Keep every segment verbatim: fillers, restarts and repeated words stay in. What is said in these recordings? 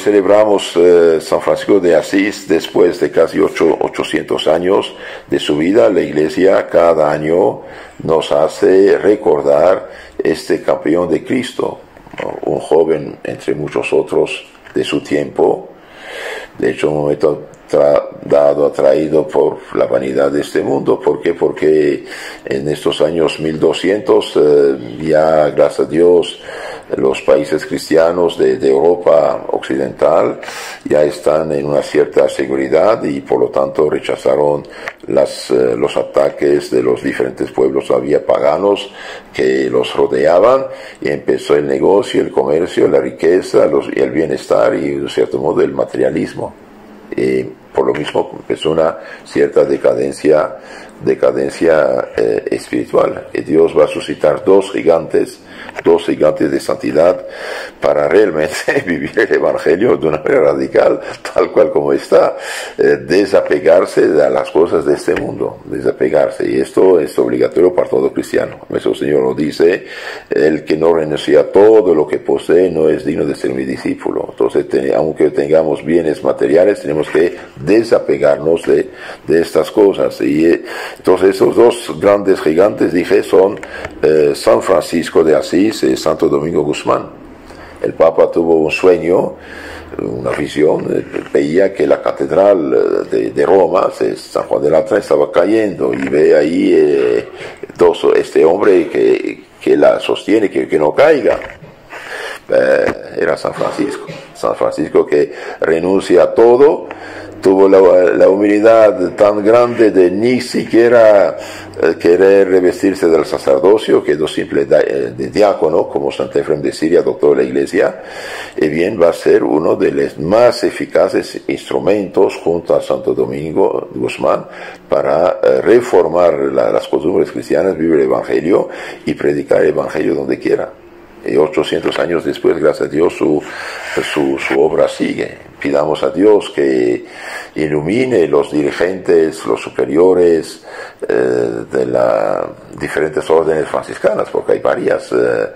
celebramos eh, San Francisco de Asís. Después de casi ochocientos años de su vida, la Iglesia cada año nos hace recordar este campeón de Cristo, ¿no? Un joven entre muchos otros de su tiempo, de hecho un momento dado, atraído por la vanidad de este mundo. ¿Por qué? Porque en estos años mil doscientos eh, ya, gracias a Dios, los países cristianos de, de Europa occidental ya están en una cierta seguridad y por lo tanto rechazaron las, eh, los ataques de los diferentes pueblos todavía paganos que los rodeaban, y empezó el negocio, el comercio, la riqueza, los, el bienestar y, de cierto modo, el materialismo. Eh, por lo mismo empezó una cierta decadencia, decadencia eh, espiritual. Y Dios va a suscitar dos gigantes, dos gigantes de santidad para realmente vivir el Evangelio de una manera radical, tal cual como está, eh, desapegarse de las cosas de este mundo, desapegarse. Y esto es obligatorio para todo cristiano. Nuestro Señor nos dice: el que no renuncia a todo lo que posee no es digno de ser mi discípulo. Entonces, te, aunque tengamos bienes materiales, tenemos que desapegarnos de, de estas cosas. Y eh, entonces esos dos grandes gigantes, dije, son eh, San Francisco de Asís y Santo Domingo Guzmán. El Papa tuvo un sueño, una visión, veía que la catedral de, de Roma, San Juan de la Letrán, estaba cayendo, y ve ahí eh, dos, este hombre que, que la sostiene, que, que no caiga. Eh, era San Francisco. San Francisco, que renuncia a todo, tuvo la, la humildad tan grande de ni siquiera eh, querer revestirse del sacerdocio, quedó simple de, de diácono, como San Efraín de Siria, doctor de la Iglesia, y bien va a ser uno de los más eficaces instrumentos, junto a Santo Domingo Guzmán, para eh, reformar la, las costumbres cristianas, vivir el Evangelio y predicar el Evangelio donde quiera. Y ochocientos años después, gracias a Dios, su, su, su obra sigue. Pidamos a Dios que ilumine los dirigentes, los superiores eh, de las diferentes órdenes franciscanas, porque hay varias, eh,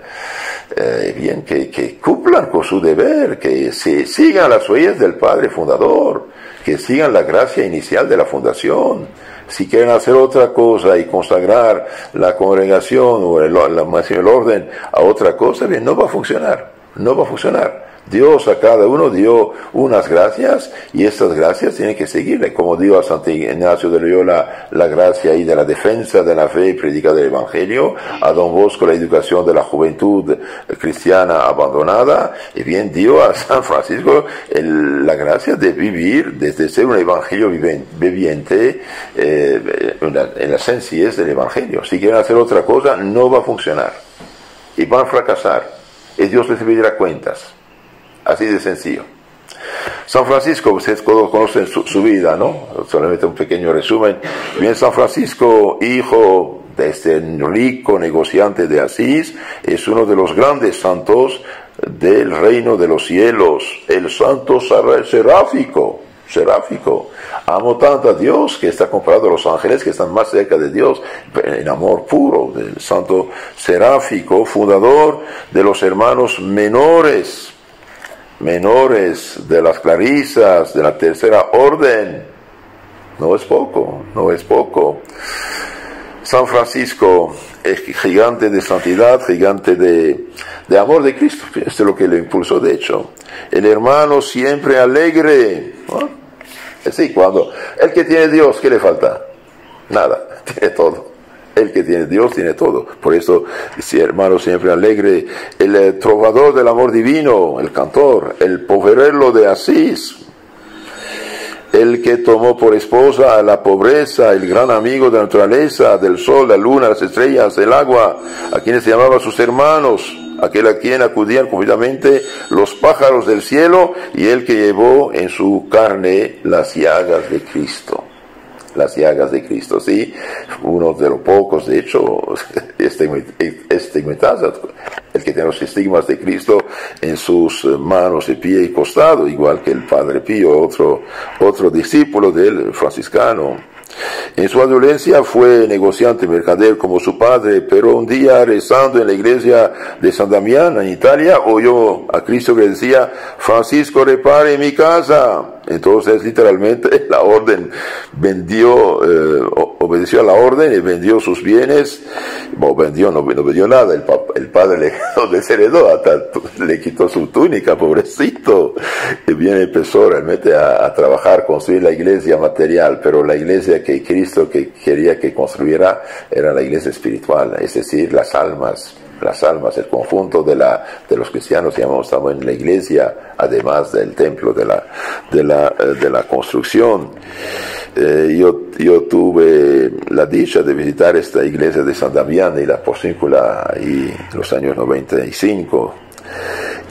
eh, bien, que, que cumplan con su deber, que se sigan las huellas del Padre Fundador, que sigan la gracia inicial de la fundación. Si quieren hacer otra cosa y consagrar la congregación o el, el, el orden a otra cosa, bien, no va a funcionar, no va a funcionar. Dios a cada uno dio unas gracias, y estas gracias tienen que seguirle, como dio a Santo Ignacio de Loyola la gracia ahí de la defensa de la fe y predica del Evangelio, a Don Bosco la educación de la juventud cristiana abandonada, y bien dio a San Francisco el, la gracia de vivir, desde ser un evangelio viviente, eh, en la sencillez del Evangelio. Si quieren hacer otra cosa, no va a funcionar, y van a fracasar, y Dios les pedirá cuentas. Así de sencillo. San Francisco, ustedes conocen su, su vida, ¿no? Solamente un pequeño resumen. Bien, San Francisco, hijo de este rico negociante de Asís, es uno de los grandes santos del reino de los cielos, el santo seráfico. Seráfico. Amó tanto a Dios que está comparado a los ángeles, que están más cerca de Dios, en amor puro, del santo seráfico, fundador de los hermanos menores, menores de las clarisas, de la tercera orden. No es poco, no es poco. San Francisco es gigante de santidad, gigante de, de amor de Cristo. Esto es lo que lo impulsó, de hecho. El hermano siempre alegre, ¿no? Sí, cuando el que tiene Dios, ¿qué le falta? Nada, tiene todo. El que tiene Dios tiene todo. Por eso, si hermano siempre alegre, el eh, trovador del amor divino, el cantor, el poverello de Asís, el que tomó por esposa la pobreza, el gran amigo de la naturaleza, del sol, la luna, las estrellas, el agua, a quienes se llamaban sus hermanos, aquel a quien acudían confiadamente los pájaros del cielo, y el que llevó en su carne las llagas de Cristo. Las llagas de Cristo, sí, uno de los pocos, de hecho, estigmatizado, el que tiene los estigmas de Cristo en sus manos y pie y costado, igual que el Padre Pío, otro, otro discípulo de él, franciscano. En su adolescencia fue negociante mercader como su padre, pero un día, rezando en la iglesia de San Damián, en Italia, oyó a Cristo que decía: Francisco, repare mi casa. Entonces, literalmente, la orden vendió, eh, obedeció a la orden y vendió sus bienes. Bueno, vendió, no, no vendió nada, el, pap, el padre le, no desheredó, hasta le quitó su túnica, pobrecito. Y bien empezó realmente a, a trabajar, construir la iglesia material, pero la iglesia que Cristo que quería que construyera era la iglesia espiritual, es decir, las almas. Las almas, el conjunto de, la, de los cristianos, llamamos, estamos en la iglesia, además del templo, de la, de la, de la construcción. Eh, yo, yo tuve la dicha de visitar esta iglesia de San Damián y la Porciúncula ahí en los años noventa y cinco.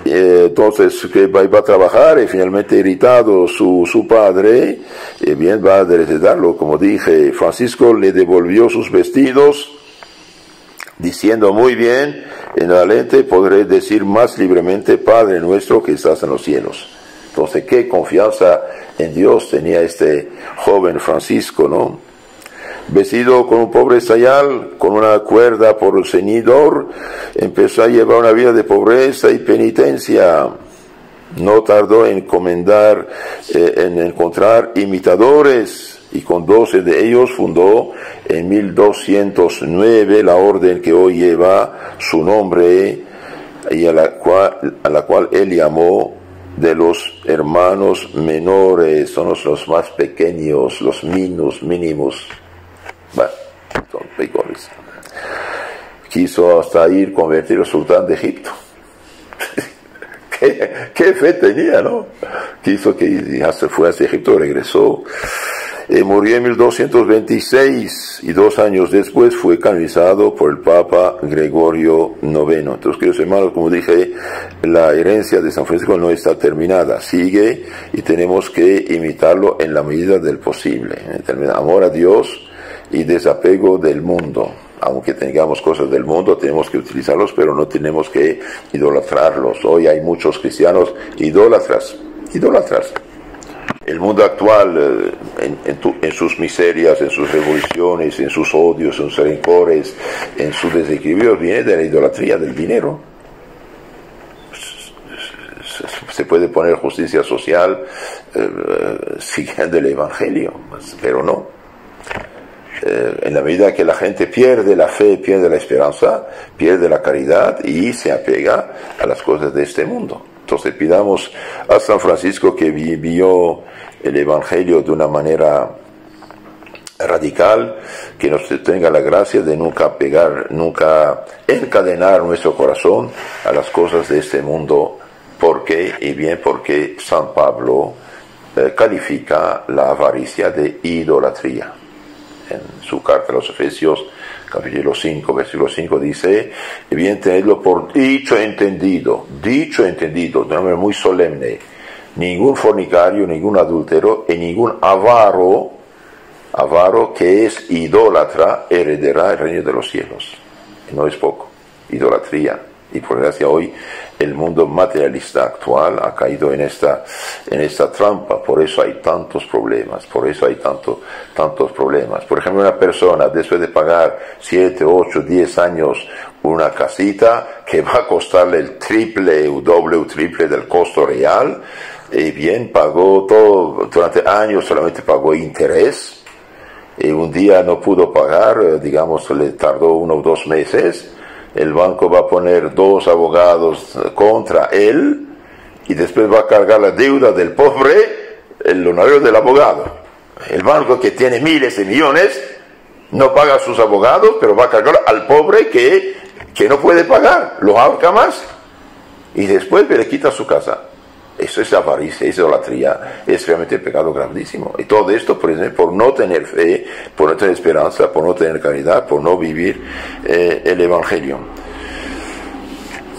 Entonces, que va a trabajar y finalmente irritado su, su padre, eh, bien va a desheredarlo, como dije. Francisco le devolvió sus vestidos, diciendo: muy bien, en adelante podré decir más libremente: Padre nuestro que estás en los cielos. Entonces, qué confianza en Dios tenía este joven Francisco, ¿no? Vestido con un pobre sayal, con una cuerda por el ceñidor, empezó a llevar una vida de pobreza y penitencia. No tardó en encomendar, eh, en encontrar imitadores, y con doce de ellos fundó en mil doscientos nueve la orden que hoy lleva su nombre, y a la cual, a la cual él llamó de los hermanos menores. Son los, los más pequeños, los minos, mínimos. Bueno, son pecores. Quiso hasta ir convertir al sultán de Egipto. ¿Qué, qué fe tenía, ¿no? Quiso que hasta fue hacia Egipto, regresó. Eh, murió en mil doscientos veintiséis y dos años después fue canonizado por el Papa Gregorio noveno. Entonces, queridos hermanos, como dije, la herencia de San Francisco no está terminada, sigue, y tenemos que imitarlo en la medida del posible. Amor a Dios y desapego del mundo. Aunque tengamos cosas del mundo, tenemos que utilizarlos, pero no tenemos que idolatrarlos. Hoy hay muchos cristianos idólatras, idólatras. El mundo actual, en, en, tu, en sus miserias, en sus revoluciones, en sus odios, en sus rencores, en sus desequilibrios, viene de la idolatría del dinero. Se puede poner justicia social eh, siguiendo el Evangelio, pero no. Eh, en la medida que la gente pierde la fe, pierde la esperanza, pierde la caridad y se apega a las cosas de este mundo. Entonces pidamos a San Francisco, que vivió el Evangelio de una manera radical, que nos tenga la gracia de nunca pegar, nunca encadenar nuestro corazón a las cosas de este mundo. ¿Por qué? Y bien, porque San Pablo eh, califica la avaricia de idolatría. En su carta a los Efesios, capítulo cinco, versículo cinco, dice: y bien, tenedlo por dicho entendido, dicho entendido, de una manera muy solemne, ningún fornicario, ningún adúltero y ningún avaro, avaro que es idólatra, heredará el reino de los cielos. Y no es poco, idolatría. Y por gracia hoy el mundo materialista actual ha caído en esta, en esta trampa. Por eso hay tantos problemas, por eso hay tanto, tantos problemas. Por ejemplo, una persona, después de pagar siete, ocho, diez años una casita que va a costarle el triple, o doble o triple del costo real, y bien, pagó todo, durante años solamente pagó interés, y un día no pudo pagar, digamos, le tardó uno o dos meses, el banco va a poner dos abogados contra él y después va a cargar la deuda del pobre, el honorario del abogado. El banco, que tiene miles de millones, no paga a sus abogados, pero va a cargar al pobre que, que no puede pagar, lo ahorca más y después le quita su casa. Eso es avaricia, es idolatría, es realmente un pecado grandísimo. Y todo esto por, por no tener fe, por no tener esperanza, por no tener caridad, por no vivir eh, el Evangelio.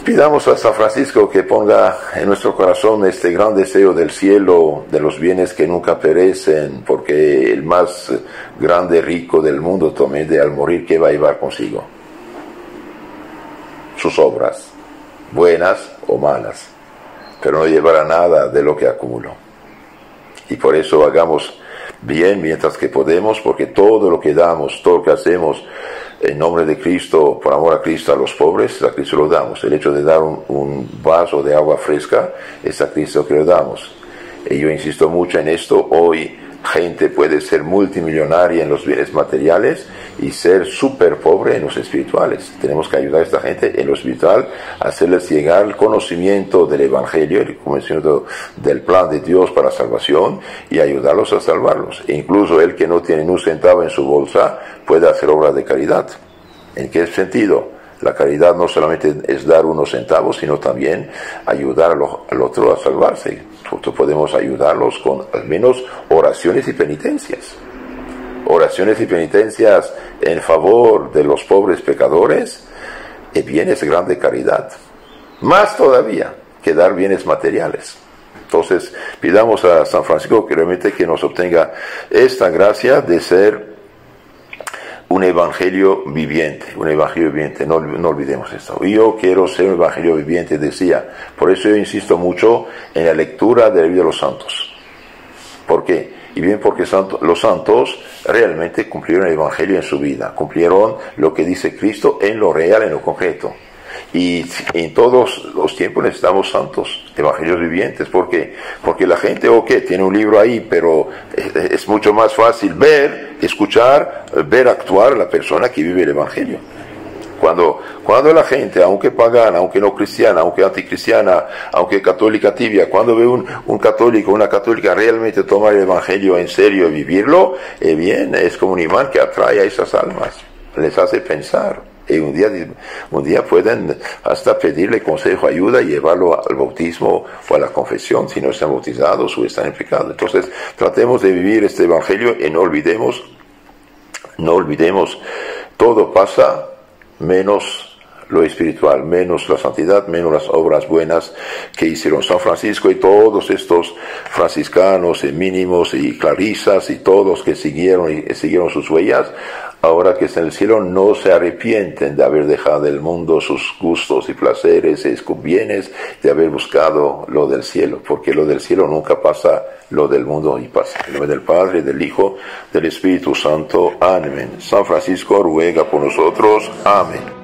Pidamos a San Francisco que ponga en nuestro corazón este gran deseo del cielo, de los bienes que nunca perecen, porque el más grande rico del mundo también, de al morir, ¿qué va a llevar consigo? Sus obras, buenas o malas, pero no llevará nada de lo que acumuló. Y por eso hagamos bien mientras que podemos, porque todo lo que damos, todo lo que hacemos en nombre de Cristo, por amor a Cristo, a los pobres, a Cristo lo damos. El hecho de dar un, un vaso de agua fresca es a Cristo que lo damos. Y yo insisto mucho en esto. Hoy gente puede ser multimillonaria en los bienes materiales y ser súper pobre en los espirituales. Tenemos que ayudar a esta gente en lo espiritual, hacerles llegar el conocimiento del Evangelio, el conocimiento del plan de Dios para salvación, y ayudarlos a salvarlos. E incluso el que no tiene un centavo en su bolsa puede hacer obras de caridad. ¿En qué sentido? La caridad no solamente es dar unos centavos, sino también ayudar a lo, al otro a salvarse. Nosotros podemos ayudarlos con al menos oraciones y penitencias. Oraciones y penitencias en favor de los pobres pecadores, y bienes de grande caridad. Más todavía que dar bienes materiales. Entonces, pidamos a San Francisco que realmente que nos obtenga esta gracia de ser un evangelio viviente, un evangelio viviente, no, no olvidemos esto. Yo quiero ser un evangelio viviente, decía. Por eso yo insisto mucho en la lectura de la vida de los santos. ¿Por qué? Y bien porque santo, los santos realmente cumplieron el evangelio en su vida, cumplieron lo que dice Cristo en lo real, en lo concreto. Y en todos los tiempos necesitamos santos, evangelios vivientes. ¿Por qué? Porque la gente, ok, tiene un libro ahí, pero es, es mucho más fácil ver, escuchar, ver actuar a la persona que vive el evangelio. Cuando, cuando la gente, aunque pagana, aunque no cristiana, aunque anticristiana, aunque católica tibia, cuando ve un, un católico, una católica realmente tomar el evangelio en serio y vivirlo, eh bien, es como un imán que atrae a esas almas, les hace pensar. Y un día, un día pueden hasta pedirle consejo, ayuda y llevarlo al bautismo o a la confesión si no están bautizados o están en pecado. Entonces tratemos de vivir este evangelio y no olvidemos, no olvidemos, todo pasa menos lo espiritual, menos la santidad, menos las obras buenas que hicieron San Francisco y todos estos franciscanos y mínimos y clarisas y todos que siguieron y siguieron sus huellas. Ahora que está en el cielo, no se arrepienten de haber dejado el mundo, sus gustos y placeres y sus bienes, de haber buscado lo del cielo, porque lo del cielo nunca pasa, lo del mundo y pasa. En nombre del Padre, del Hijo, del Espíritu Santo. Amén. San Francisco ruega por nosotros. Amén.